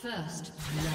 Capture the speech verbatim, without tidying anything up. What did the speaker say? First blood.